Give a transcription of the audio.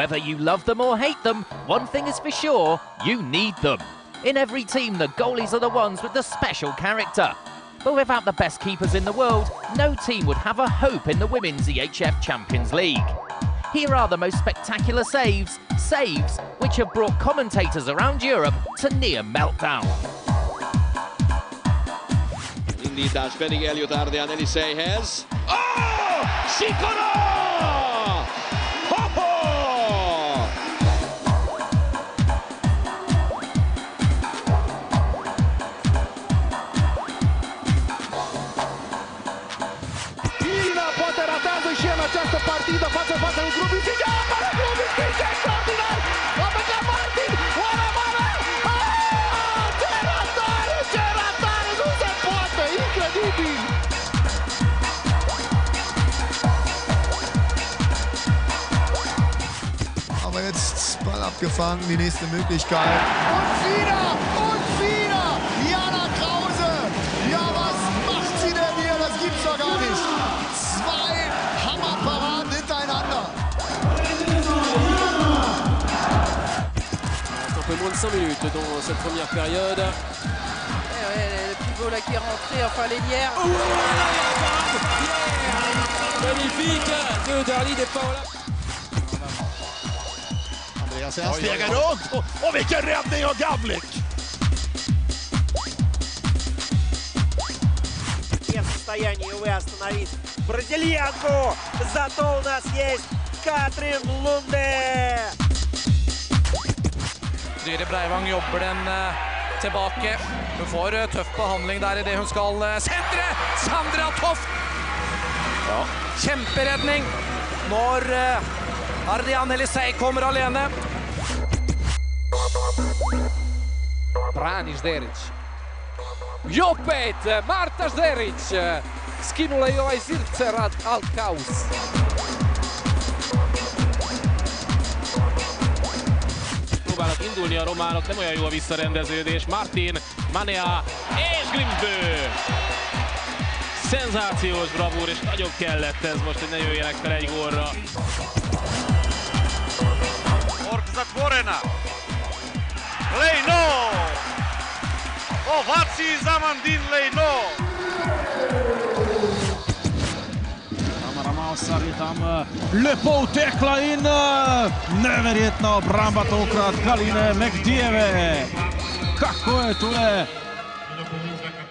Whether you love them or hate them, one thing is for sure, you need them. In every team, the goalies are the ones with the special character. But without the best keepers in the world, no team would have a hope in the Women's EHF Champions League. Here are the most spectacular saves which have brought commentators around Europe to near meltdown. Indeed, that's Benny Eliotardi, and Helisei has... Oh! Sikoro! Această partidă față cu Grimbő și apare Grimbő și este extraordinar! A plecat Martin! Oare mare! Aaaa! Ce ratare! Ce ratare! Nu se poate! Incredibil! Aber jetzt Ball abgefangen, die nächste Möglichkeit. Und wieder! Und wieder! Jana Krause! Ja, was macht sie denn hier? Das gibt's doch gar nicht! Moins de 5 minutes dans cette première période. Le pivot là qui est rentré, enfin Lejnière. Oh, magnifique, Theodarli de Paula. Andréa Séas stegar runt och vilken räddning av Gavlik! Я в состоянии, увы, остановить бразильянку, зато у нас есть Catherine Lundé. Syri Breivang jobber den tilbake. Hun får tøff behandling der i det hun skal sentre. Sandra Toft! Ja. Kjemperedning når Ardian Helisei kommer alene. Pranis Deric. Jobbet! Marta Deric! Skynulejovaj zircerat alt kaos. Próbálnak indulni a románok, nem olyan jó a visszarendeződés. Martin Manea és Grimbő! Szenzációs bravúr, és nagyon kellett ez most, hogy ne jöjjenek fel egy gólra. Orkzat Morena! Lejno! Ováci Zamandin Lejno! Szerintem löpótéklain neverjetna obrambatokrat Kaline Mekdijeve. Kako je tule?